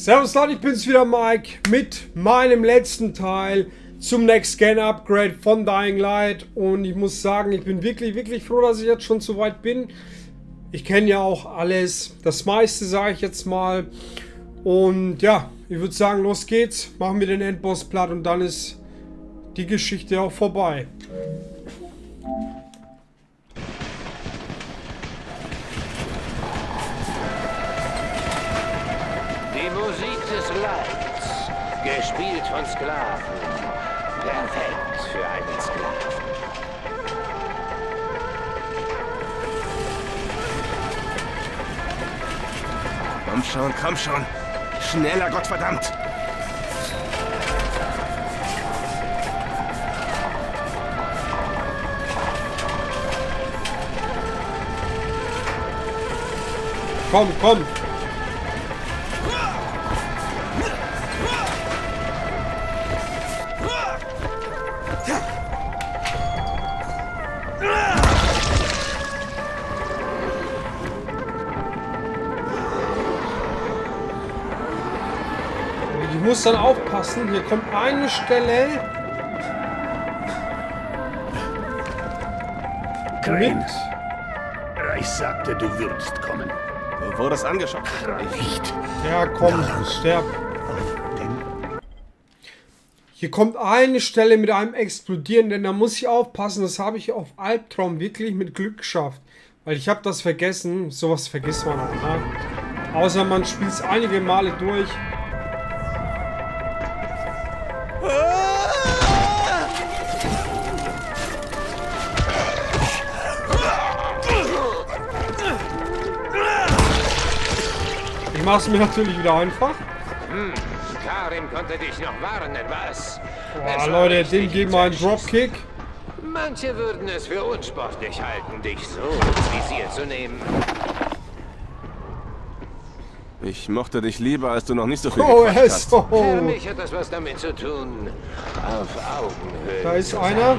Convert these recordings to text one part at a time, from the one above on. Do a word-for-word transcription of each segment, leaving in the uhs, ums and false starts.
Servus Leute, ich bin's wieder Mike mit meinem letzten Teil zum Next-Gen-Upgrade von Dying Light und ich muss sagen, ich bin wirklich, wirklich froh, dass ich jetzt schon so weit bin. Ich kenne ja auch alles, das meiste sage ich jetzt mal und ja, ich würde sagen, los geht's, machen wir den Endboss platt und dann ist die Geschichte auch vorbei. Lights, gespielt von Sklaven, perfekt für einen Sklaven. Komm schon, komm schon, schneller, Gottverdammt! Komm, komm! Muss dann aufpassen, hier kommt eine Stelle mit. Rais sagte, du würdest kommen. Wo wurde das angeschaut? Nicht. Ja, komm, sterb. Hier kommt eine Stelle mit einem Explodieren, denn da muss ich aufpassen. Das habe ich auf Albtraum wirklich mit Glück geschafft. Weil ich habe das vergessen. Sowas vergisst man auch, ne? Außer man spielt es einige Male durch. Ich mach's mir natürlich wieder einfach. Hm, Karim konnte dich noch warnen, was? Boah, Leute, den geben wir einen Dropkick. Manche würden es für unsportlich halten, dich so ins Visier zu nehmen. Ich mochte dich lieber, als du noch nicht so viel oh, gequatscht hast. Oh. Für mich hat das was damit zu tun. Auf Augenhöhe. Da ist einer.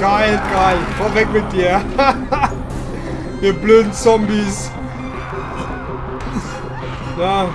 Geil, geil. Komm weg mit dir. Ihr blöden Zombies. Ja.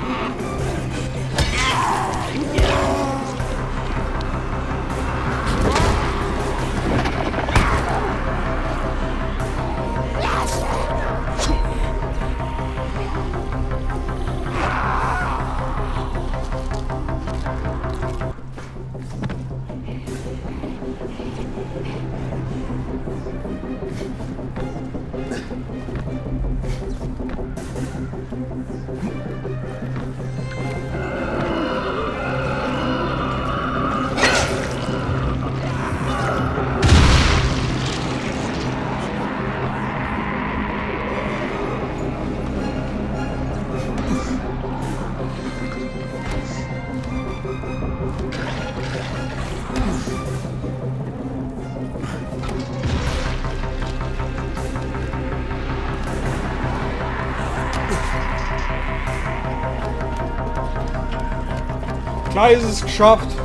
Da ist es geschafft. Klingt,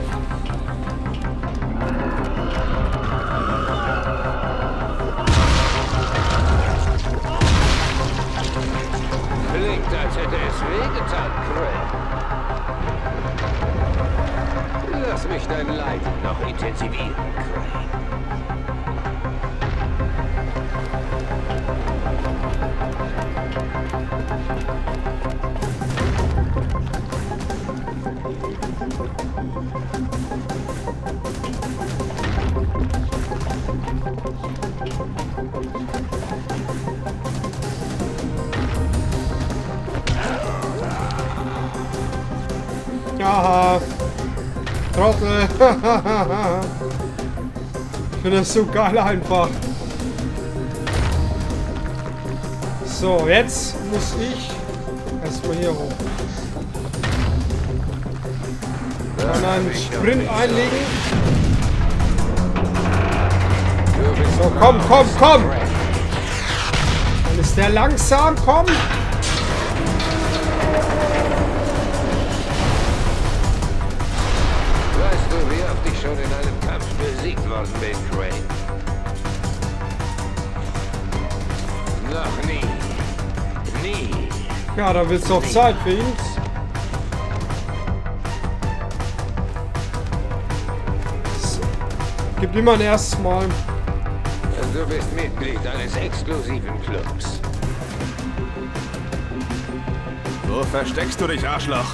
als hätte es wehgetan, Cray. Lass mich dein Leid noch intensivieren, Cray. Haha, Trottel, ich finde das so geil einfach. So, jetzt muss ich erstmal hier hoch. Dann einen Sprint einlegen. So, komm, komm, komm! Dann ist der langsam, komm! Weißt du, wie oft ich schon in einem Kampf besiegt worden bin, Ray? Noch nie. Nie. Ja, da wird's doch Zeit für ihn. So. Gib ihm mal ein erstes Mal. Du bist Mitglied eines exklusiven Clubs. Wo versteckst du dich, Arschloch?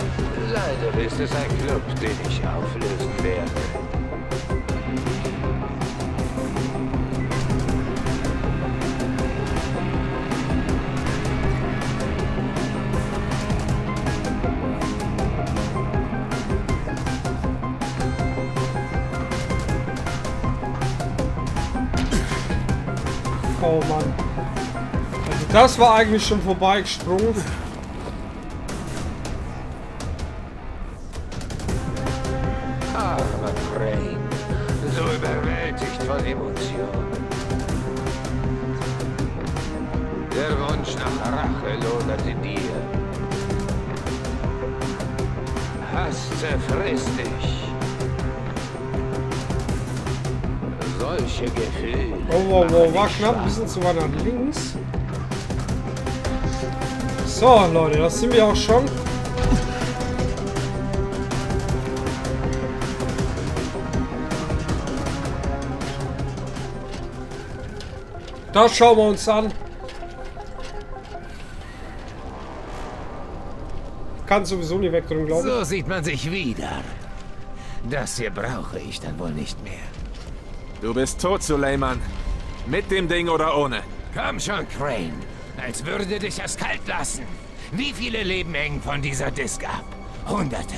Leider ist es ein Club, den ich auflösen werde. Oh Mann. Also das war eigentlich schon vorbei gesprungen. Ah, Ray. So überwältigt von Emotionen. Der Wunsch nach Rache lodert in dir. Hass zerfrisst dich. Solche Gefühle. Oh, wow, wow, war knapp. Ein bisschen zu weit nach links. So, Leute, das sind wir auch schon. Das schauen wir uns an. Kann sowieso nie wegdrücken, glaube ich. So sieht man sich wieder. Das hier brauche ich dann wohl nicht mehr. Du bist tot, Suleiman. Mit dem Ding oder ohne. Komm schon, Crane. Als würde dich das kalt lassen. Wie viele Leben hängen von dieser Disk ab? Hunderte?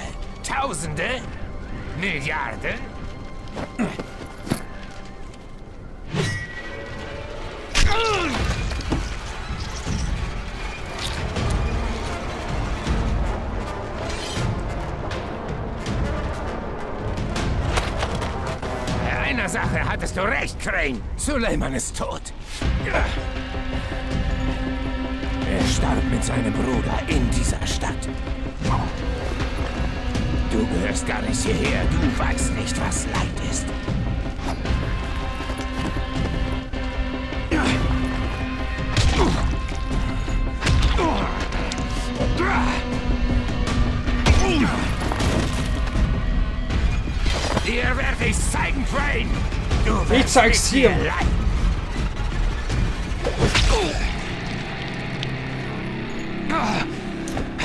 Tausende? Milliarden? Sache hattest du recht, Crane. Suleiman ist tot. Er starb mit seinem Bruder in dieser Stadt. Du gehörst gar nicht hierher. Du weißt nicht, was Leid ist. Dir werde ich zeigen, Crane! Du wirst ich zeig's dir!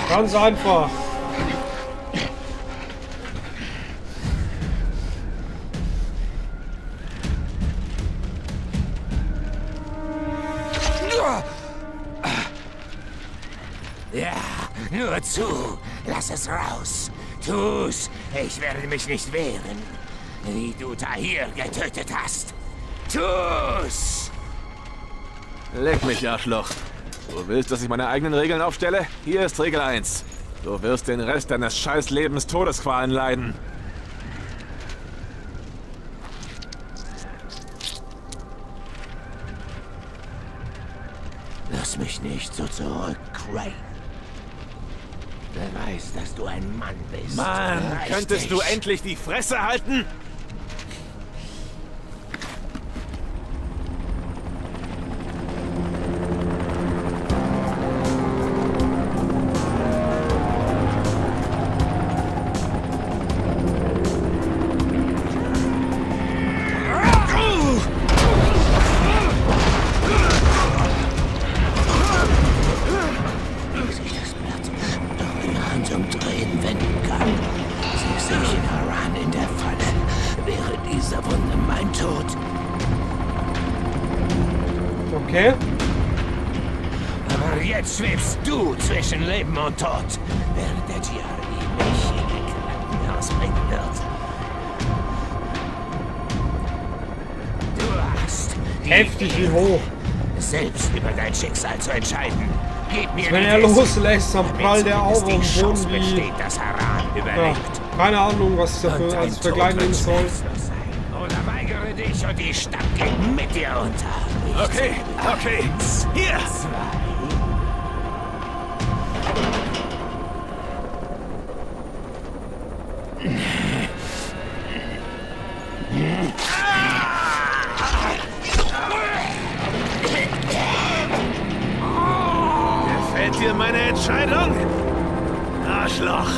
Ganz einfach! Ja, nur zu! Lass es raus! Tu's! Ich werde mich nicht wehren, wie du Tahir getötet hast. Tu's! Leck mich, Arschloch. Du willst, dass ich meine eigenen Regeln aufstelle? Hier ist Regel eins. Du wirst den Rest deines scheiß Lebens Todesqualen leiden. Lass mich nicht so zurück, Crane. Wer weiß, dass du ein Mann bist. Mann, könntest du endlich die Fresse halten? Okay. Aber jetzt schwebst du zwischen Leben und Tod, während der Djari mich in den Krankenhaus bringen wird. Du hast heftig wie hoch selbst über dein Schicksal zu entscheiden. Gib mir wenn er loslässt, dann prallt er auf und schon wie... Ja, keine Ahnung, was ich dafür als Vergleich nehmen soll. Oder weigere für dich und die Stadt ging mit dir unter. Okay, okay. Hier! Gefällt dir meine Entscheidung? Arschloch!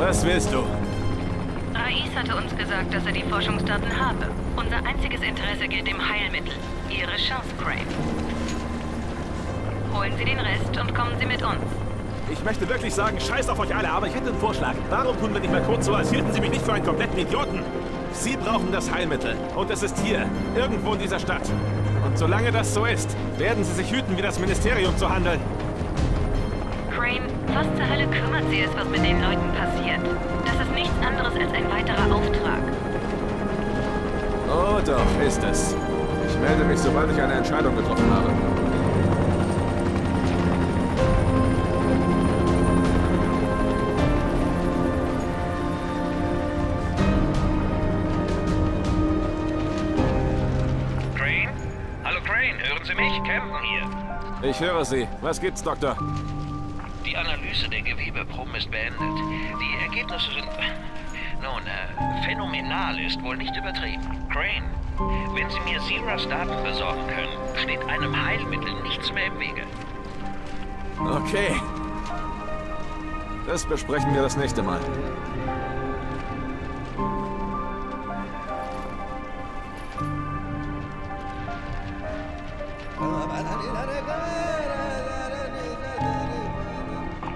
Was willst du? Rais hatte uns gesagt, dass er die Forschungsdaten habe. Unser einziges Interesse gilt dem Heilmittel. Ihre Chance, Crave. Holen Sie den Rest und kommen Sie mit uns. Ich möchte wirklich sagen, scheiß auf euch alle, aber ich hätte einen Vorschlag. Warum tun wir nicht mal kurz so, als hielten Sie mich nicht für einen kompletten Idioten? Sie brauchen das Heilmittel. Und es ist hier, irgendwo in dieser Stadt. Und solange das so ist, werden Sie sich hüten, wie das Ministerium zu handeln. Was zur Hölle kümmert sie es, was mit den Leuten passiert? Das ist nichts anderes als ein weiterer Auftrag. Oh doch, ist es. Ich melde mich, sobald ich eine Entscheidung getroffen habe. Crane? Hallo Crane, hören Sie mich? Camden hier. Ich höre Sie. Was gibt's, Doktor? Die Analyse der Gewebeproben ist beendet. Die Ergebnisse sind... Nun, äh, phänomenal ist wohl nicht übertrieben. Crane, wenn Sie mir Zeras Daten besorgen können, steht einem Heilmittel nichts mehr im Wege. Okay. Das besprechen wir das nächste Mal.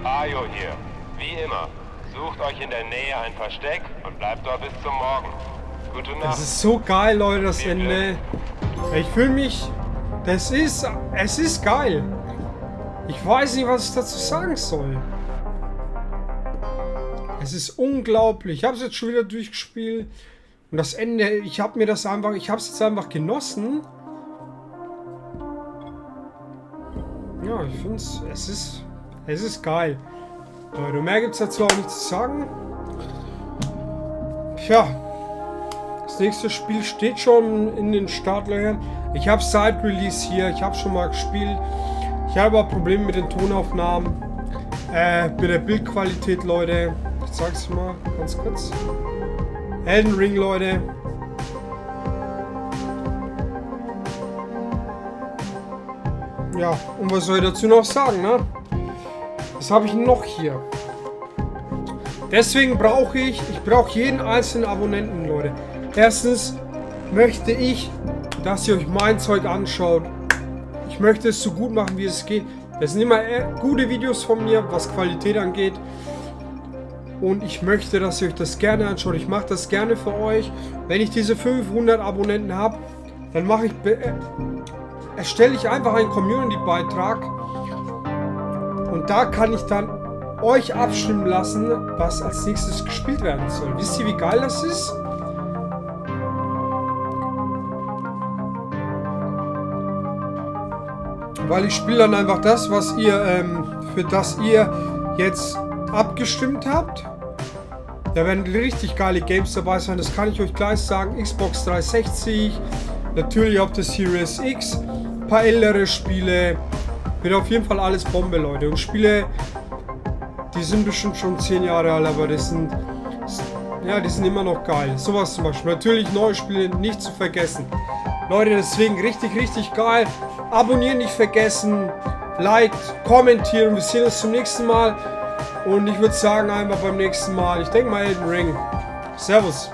Ayo hier. Wie immer. Sucht euch in der Nähe ein Versteck und bleibt dort bis zum Morgen. Gute Nacht. Das ist so geil, Leute, das Ende. Ich fühle mich... Das ist... Es ist geil. Ich weiß nicht, was ich dazu sagen soll. Es ist unglaublich. Ich habe es jetzt schon wieder durchgespielt. Und das Ende... Ich habe mir das einfach... Ich habe es jetzt einfach genossen. Ja, ich finde es... Es ist... Es ist geil. Leute, mehr gibt es dazu auch nicht zu sagen. Tja. Das nächste Spiel steht schon in den Startlöchern. Ich habe seit Release hier. Ich habe schon mal gespielt. Ich habe aber Probleme mit den Tonaufnahmen. Äh, mit der Bildqualität, Leute. Ich zeig's mal ganz kurz. Elden Ring, Leute. Ja, und was soll ich dazu noch sagen, ne? Was habe ich noch hier? Deswegen brauche ich, ich brauche jeden einzelnen Abonnenten, Leute. Erstens möchte ich, dass ihr euch mein Zeug anschaut. Ich möchte es so gut machen, wie es geht. Das sind immer gute Videos von mir, was Qualität angeht. Und ich möchte, dass ihr euch das gerne anschaut. Ich mache das gerne für euch. Wenn ich diese fünfhundert Abonnenten habe, dann mache ich, erstelle ich einfach einen Community-Beitrag. Und da kann ich dann euch abstimmen lassen, was als nächstes gespielt werden soll. Wisst ihr, wie geil das ist? Weil ich spiele dann einfach das, was ihr, ähm, für das ihr jetzt abgestimmt habt. Da werden richtig geile Games dabei sein, das kann ich euch gleich sagen. Xbox dreihundertsechzig, natürlich auf der Series X, ein paar ältere Spiele. Wird auf jeden Fall alles Bombe, Leute. Und Spiele, die sind bestimmt schon zehn Jahre alt, aber die sind, ja, die sind immer noch geil. Sowas zum Beispiel. Natürlich neue Spiele nicht zu vergessen. Leute, deswegen richtig, richtig geil. Abonnieren nicht vergessen. Like, kommentieren. Wir sehen uns zum nächsten Mal. Und ich würde sagen, einfach beim nächsten Mal. Ich denke mal Elden Ring. Servus.